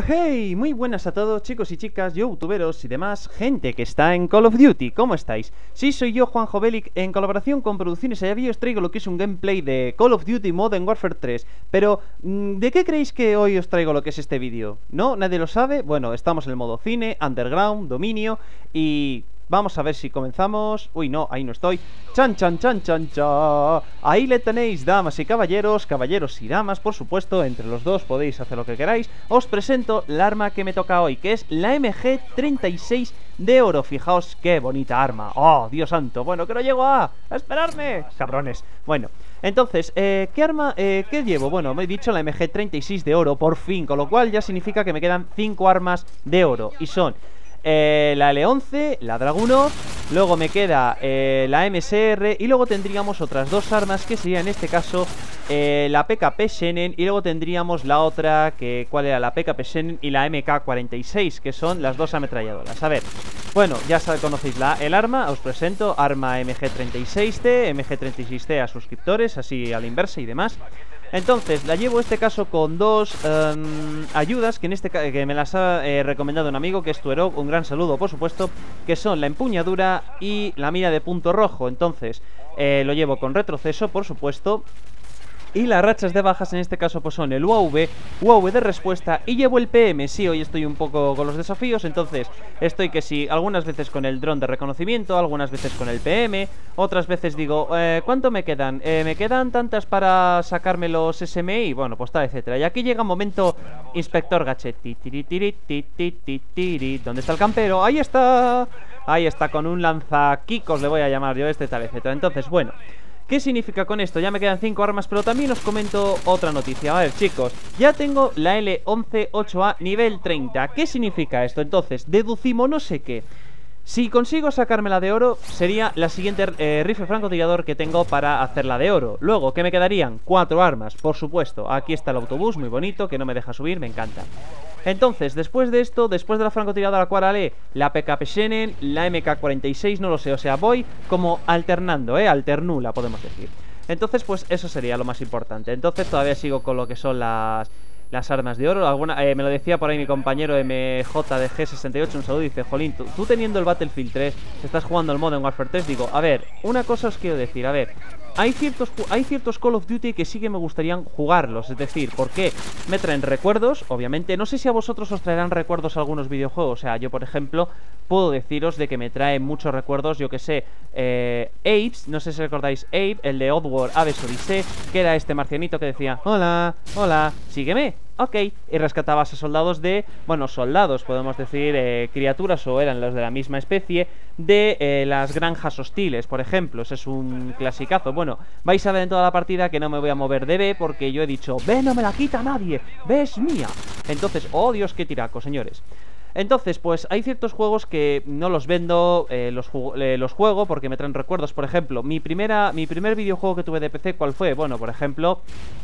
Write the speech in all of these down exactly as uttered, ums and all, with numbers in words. Pues hey, muy buenas a todos chicos y chicas, youtuberos y demás, gente que está en Call of Duty, ¿cómo estáis? Sí, soy yo, Juanjo Belic, en colaboración con Producciones Ayaví os traigo lo que es un gameplay de Call of Duty Modern Warfare tres. Pero, ¿de qué creéis que hoy os traigo lo que es este vídeo? ¿No? ¿Nadie lo sabe? Bueno, estamos en el modo cine, underground, dominio y... vamos a ver si comenzamos... Uy, no, ahí no estoy. Chan, chan, chan, chan, chan. Ahí le tenéis, damas y caballeros, caballeros y damas, por supuesto. Entre los dos podéis hacer lo que queráis. Os presento el arma que me toca hoy, que es la M G treinta y seis de oro. Fijaos qué bonita arma. ¡Oh, Dios santo! Bueno, que no llego a... ¡a esperarme! ¡Cabrones! Bueno, entonces, eh, ¿qué arma... Eh, ¿qué llevo? Bueno, me he dicho la M G treinta y seis de oro, por fin. Con lo cual ya significa que me quedan cinco armas de oro. Y son... Eh, la L once, la Dragunov, luego me queda eh, la M S R y luego tendríamos otras dos armas que sería en este caso eh, la P K P Shenen y luego tendríamos la otra que cuál era la P K P Shenen y la M K cuarenta y seis, que son las dos ametralladoras. A ver, bueno, ya conocéis la, el arma, os presento arma M G treinta y seis T, M G treinta y seis T a suscriptores, así a la inversa y demás. Entonces, la llevo en este caso con dos um, ayudas que, en este, que me las ha eh, recomendado un amigo, que es Tuero, un gran saludo por supuesto, que son la empuñadura y la mira de punto rojo. Entonces, eh, lo llevo con retroceso por supuesto. Y las rachas de bajas en este caso pues son el U A V, U A V de respuesta y llevo el P M, sí, hoy estoy un poco con los desafíos. Entonces estoy que sí, algunas veces con el dron de reconocimiento, algunas veces con el P M, otras veces digo, eh, ¿cuánto me quedan? Eh, me quedan tantas para sacarme los S M I, bueno, pues tal, etcétera. Y aquí llega un momento Inspector Gadget, ¿dónde está el campero? ¡Ahí está! Ahí está, con un lanzaquicos le voy a llamar yo este, tal, etcétera. Entonces, bueno, ¿qué significa con esto? Ya me quedan cinco armas, pero también os comento otra noticia. A ver, chicos, ya tengo la L once ocho A nivel treinta. ¿Qué significa esto? Entonces, deducimos no sé qué. Si consigo sacármela de oro, sería la siguiente eh, rifle francotirador que tengo para hacerla de oro. Luego, ¿qué me quedarían? Cuatro armas, por supuesto. Aquí está el autobús, muy bonito, que no me deja subir, me encanta. Entonces, después de esto, después de la francotiradora, ¿cuál haré? La P K P Shenen, la M K cuarenta y seis, no lo sé, o sea, voy como alternando, ¿eh? Alternula, podemos decir. Entonces, pues eso sería lo más importante. Entonces, todavía sigo con lo que son las... las armas de oro. Alguna, eh, me lo decía por ahí mi compañero M J de G sesenta y ocho, un saludo, dice, jolín, tú, tú teniendo el Battlefield tres, estás jugando el Modern Warfare tres, digo, a ver, una cosa os quiero decir, a ver, hay ciertos, hay ciertos Call of Duty que sí que me gustarían jugarlos, es decir, ¿por qué? Me traen recuerdos, obviamente, no sé si a vosotros os traerán recuerdos algunos videojuegos, o sea, yo por ejemplo, puedo deciros de que me trae muchos recuerdos, yo que sé, eh, Abe's, no sé si recordáis Abe, el de Oddworld, Abe's Odyssey, que era este marcianito que decía, hola, hola, sígueme. Ok, y rescatabas a soldados de... bueno, soldados, podemos decir, eh, criaturas o eran los de la misma especie de eh, las granjas hostiles, por ejemplo. Ese es un clasicazo. Bueno, vais a ver en toda la partida que no me voy a mover de B porque yo he dicho, B no me la quita nadie, B es mía. Entonces, oh Dios, qué tiraco, señores. Entonces, pues hay ciertos juegos que no los vendo, eh, los, ju eh, los juego porque me traen recuerdos. Por ejemplo, mi primera mi primer videojuego que tuve de P C, ¿cuál fue? Bueno, por ejemplo,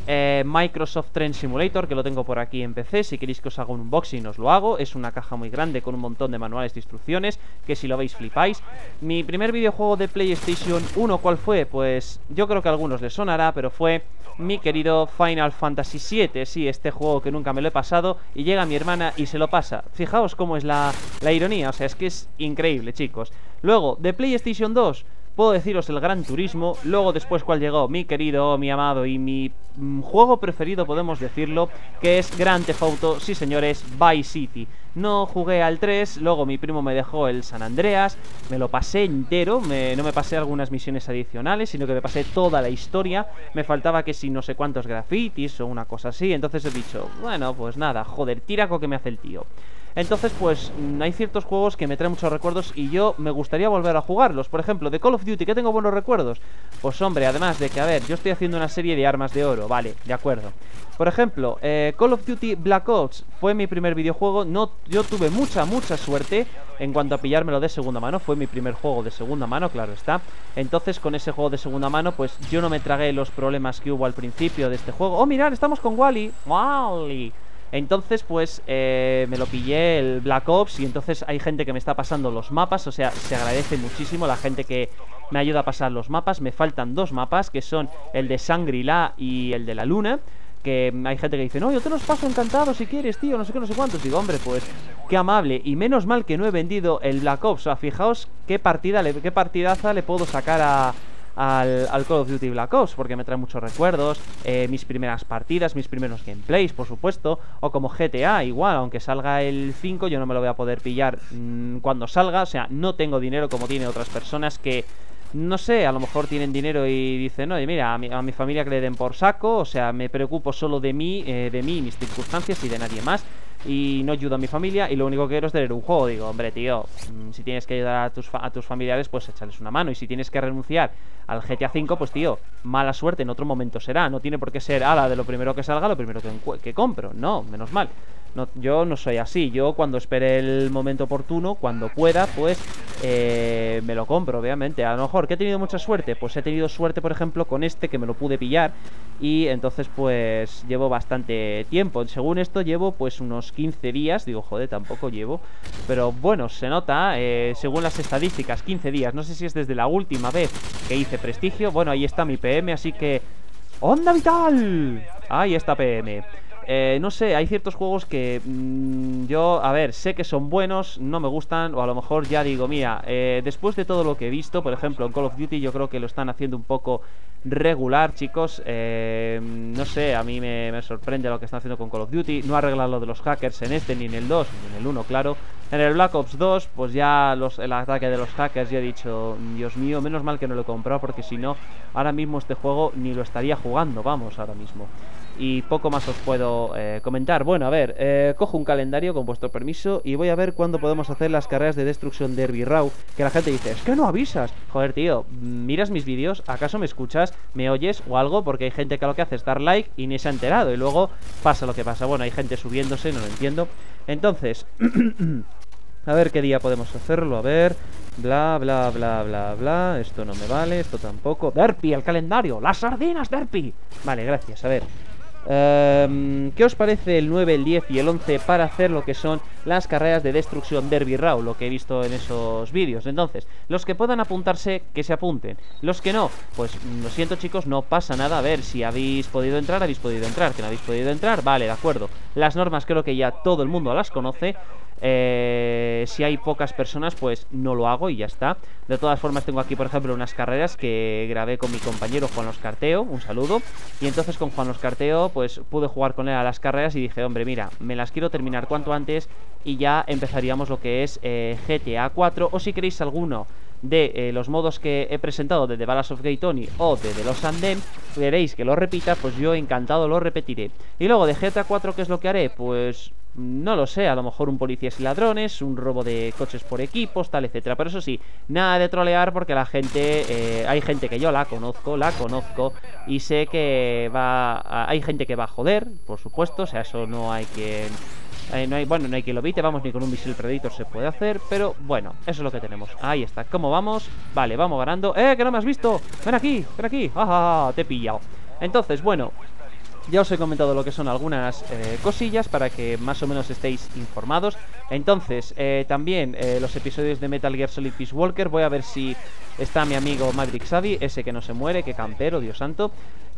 eh, Microsoft Train Simulator, que lo tengo por aquí en P C. Si queréis que os haga un unboxing, os lo hago. Es una caja muy grande con un montón de manuales de instrucciones, que si lo veis flipáis. Mi primer videojuego de PlayStation uno, ¿cuál fue? Pues yo creo que a algunos les sonará, pero fue mi querido Final Fantasy siete. Sí, este juego que nunca me lo he pasado y llega mi hermana y se lo pasa. Fijaos cómo es la, la ironía, o sea, es que es increíble, chicos. Luego, de PlayStation dos, puedo deciros el Gran Turismo. Luego, después, ¿cuál llegó? Mi querido, mi amado y mi mmm, juego preferido, podemos decirlo, que es Grand Theft Auto, sí señores, Vice City. No jugué al tres, luego mi primo me dejó el San Andreas, me lo pasé entero, me, no me pasé algunas misiones adicionales, sino que me pasé toda la historia, me faltaba que si no sé cuántos grafitis o una cosa así, entonces he dicho, bueno, pues nada, joder, tiraco que me hace el tío. Entonces, pues, hay ciertos juegos que me traen muchos recuerdos y yo me gustaría volver a jugarlos. Por ejemplo, de Call of Duty, ¿qué tengo buenos recuerdos? Pues hombre, además de que, a ver, yo estoy haciendo una serie de armas de oro, vale, de acuerdo. Por ejemplo, eh, Call of Duty Black Ops fue mi primer videojuego, no, yo tuve mucha, mucha suerte en cuanto a pillármelo de segunda mano, fue mi primer juego de segunda mano, claro está. Entonces, con ese juego de segunda mano, pues, yo no me tragué los problemas que hubo al principio de este juego. ¡Oh, mirad, estamos con Wally! ¡Wally! Entonces, pues, eh, me lo pillé el Black Ops y entonces hay gente que me está pasando los mapas, o sea, se agradece muchísimo la gente que me ayuda a pasar los mapas. Me faltan dos mapas, que son el de Shangri-La y el de la Luna, que hay gente que dice, no, yo te los paso encantado si quieres, tío, no sé qué, no sé cuántos. Digo, hombre, pues qué amable. Y menos mal que no he vendido el Black Ops. O sea, fijaos qué partida, le, qué partidaza le puedo sacar a... Al, al Call of Duty Black Ops, porque me trae muchos recuerdos, eh, mis primeras partidas, mis primeros gameplays, por supuesto. O como G T A, igual, aunque salga el cinco, yo no me lo voy a poder pillar mmm, cuando salga. O sea, no tengo dinero como tiene otras personas que, no sé, a lo mejor tienen dinero y dicen, oye, mira, a mi, a mi familia que le den por saco. O sea, me preocupo solo de mí, eh, de mí, mis circunstancias y de nadie más, y no ayudo a mi familia, y lo único que quiero es tener un juego. Digo, hombre, tío, si tienes que ayudar a tus, fa a tus familiares, pues échales una mano. Y si tienes que renunciar al G T A cinco, pues tío, mala suerte, en otro momento será. No tiene por qué ser, ala, de lo primero que salga, lo primero que, que compro. No, menos mal. No, yo no soy así. Yo cuando espere el momento oportuno, cuando pueda, pues eh, me lo compro, obviamente. A lo mejor, ¿que he tenido mucha suerte? Pues he tenido suerte, por ejemplo, con este, que me lo pude pillar. Y entonces, pues, llevo bastante tiempo. Según esto, llevo, pues, unos quince días. Digo, joder, tampoco llevo. Pero bueno, se nota, eh, según las estadísticas, quince días. No sé si es desde la última vez que hice prestigio. Bueno, ahí está mi P M, así que... ¡Onda vital! Ahí está P M. Eh, no sé, hay ciertos juegos que mmm, yo, a ver, sé que son buenos, no me gustan, o a lo mejor ya digo, mira, eh, después de todo lo que he visto, por ejemplo, en Call of Duty yo creo que lo están haciendo un poco regular, chicos. eh, No sé, a mí me, me sorprende lo que están haciendo con Call of Duty. No arreglan lo de los hackers en este, ni en el dos, ni en el uno, claro. En el Black Ops dos, pues ya los, el ataque de los hackers, ya he dicho, Dios mío, menos mal que no lo he comprado, porque si no, ahora mismo este juego ni lo estaría jugando, vamos, ahora mismo. Y poco más os puedo eh, comentar. Bueno, a ver, eh, cojo un calendario, con vuestro permiso, y voy a ver cuándo podemos hacer las carreras de Destruction Derby Raw. Que la gente dice, es que no avisas. Joder, tío, miras mis vídeos, ¿acaso me escuchas? ¿Me oyes o algo? Porque hay gente que lo que hace es dar like y ni se ha enterado, y luego pasa lo que pasa. Bueno, hay gente subiéndose, no lo entiendo. Entonces, a ver qué día podemos hacerlo, a ver. Bla, bla, bla, bla, bla. Esto no me vale, esto tampoco. Derpy, el calendario, las sardinas, Derpy. Vale, gracias, a ver. Um, ¿Qué os parece el nueve, el diez y el once para hacer lo que son las carreras de Destrucción Derby Raw? Lo que he visto en esos vídeos. Entonces, los que puedan apuntarse, que se apunten. Los que no, pues lo siento, chicos, no pasa nada. A ver, si habéis podido entrar, habéis podido entrar. Que no habéis podido entrar, vale, de acuerdo. Las normas creo que ya todo el mundo las conoce. Eh, si hay pocas personas, pues no lo hago y ya está. De todas formas, tengo aquí, por ejemplo, unas carreras que grabé con mi compañero Juanos Cartejo, un saludo. Y entonces con Juanos Cartejo, pues pude jugar con él a las carreras y dije, hombre, mira, me las quiero terminar cuanto antes y ya empezaríamos lo que es eh, G T A cuatro. O si queréis alguno de eh, los modos que he presentado de The Ballas of Gay Tony o de The Lost Andem, veréis que lo repita, pues yo encantado lo repetiré. Y luego de G T A cuatro, ¿qué es lo que haré? Pues... no lo sé, a lo mejor un policías y ladrones, un robo de coches por equipos, tal, etcétera. Pero eso sí, nada de trolear, porque la gente, eh, hay gente que yo la conozco, la conozco, y sé que va, a, hay gente que va a joder, por supuesto. O sea, eso no hay quien, eh, no hay, bueno, no hay quien lo evite, vamos, ni con un misil Predator se puede hacer, pero bueno, eso es lo que tenemos. Ahí está, ¿cómo vamos? Vale, vamos ganando. ¡Eh, que no me has visto! ¡Ven aquí, ven aquí! ¡Ah, te he pillado! Entonces, bueno... ya os he comentado lo que son algunas eh, cosillas para que más o menos estéis informados. Entonces, eh, también eh, los episodios de Metal Gear Solid Peace Walker. Voy a ver si está mi amigo Maverick Savvy, ese que no se muere, que campero, Dios santo.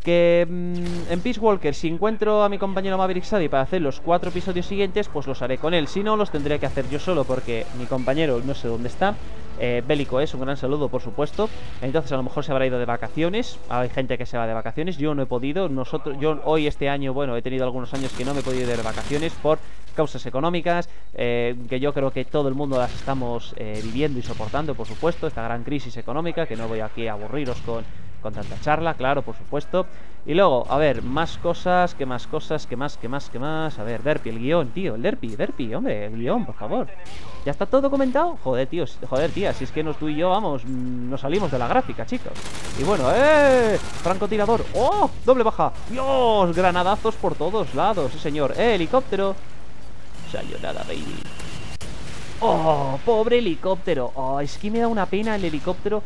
Que mmm, en Peace Walker, si encuentro a mi compañero Maverick Savvy para hacer los cuatro episodios siguientes, pues los haré con él. Si no, los tendré que hacer yo solo, porque mi compañero no sé dónde está. Eh, Bélico es, un gran saludo, por supuesto. Entonces a lo mejor se habrá ido de vacaciones. Hay gente que se va de vacaciones, yo no he podido. Nosotros, yo hoy este año, bueno, he tenido algunos años que no me he podido ir de vacaciones por causas económicas, eh, que yo creo que todo el mundo las estamos eh, viviendo y soportando, por supuesto, esta gran crisis económica, que no voy aquí a aburriros con, con tanta charla, claro, por supuesto. Y luego, a ver, más cosas, que más cosas, que más, que más, que más. A ver, Derpy, el guión, tío, el Derpy, Derpy, hombre, el guión, por favor. ¿Ya está todo comentado? Joder, tío, joder, tía, si es que nos, tú y yo, vamos, nos salimos de la gráfica, chicos. Y bueno, ¡eh! Francotirador, ¡oh! Doble baja, ¡Dios! Granadazos por todos lados, sí señor. ¡Eh, helicóptero! Sayonara, baby. ¡Oh, pobre helicóptero! ¡Oh, es que me da una pena el helicóptero!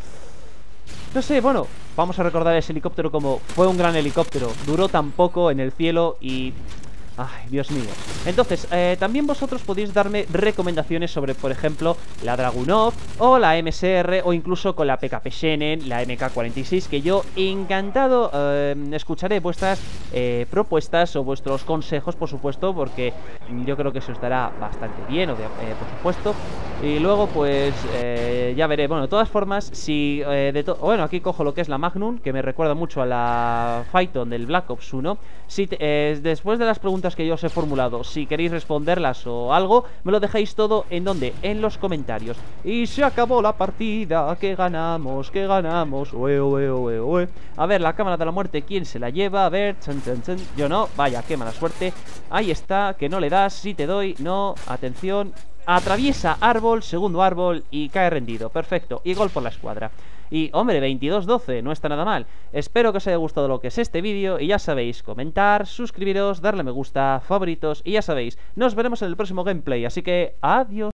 No sé, bueno, vamos a recordar ese helicóptero como fue un gran helicóptero. Duró tan poco en el cielo y... Ay, Dios mío. Entonces, eh, también vosotros podéis darme recomendaciones sobre, por ejemplo, la Dragunov o la M S R, o incluso con la P K P Shenen, la M K cuarenta y seis, que yo encantado eh, escucharé vuestras eh, propuestas o vuestros consejos, por supuesto, porque yo creo que eso estará bastante bien, o de, eh, por supuesto. Y luego, pues, eh, ya veré. Bueno, de todas formas, si... Eh, de bueno, aquí cojo lo que es la Magnum, que me recuerda mucho a la Phaeton del Black Ops uno. Si eh, después de las preguntas que yo os he formulado, si queréis responderlas o algo, me lo dejáis todo en donde, en los comentarios. Y se acabó la partida, que ganamos, que ganamos, ue, ue, ue, ue. A ver, la cámara de la muerte, ¿quién se la lleva? A ver, chan, chan, chan. Yo no, vaya, qué mala suerte. Ahí está, que no le das, si te doy, no, atención. Atraviesa árbol, segundo árbol y cae rendido, perfecto, y gol por la escuadra. Y hombre, veintidós doce, no está nada mal. Espero que os haya gustado lo que es este vídeo, y ya sabéis, comentar, suscribiros, darle a me gusta, favoritos, y ya sabéis, nos veremos en el próximo gameplay, así que adiós.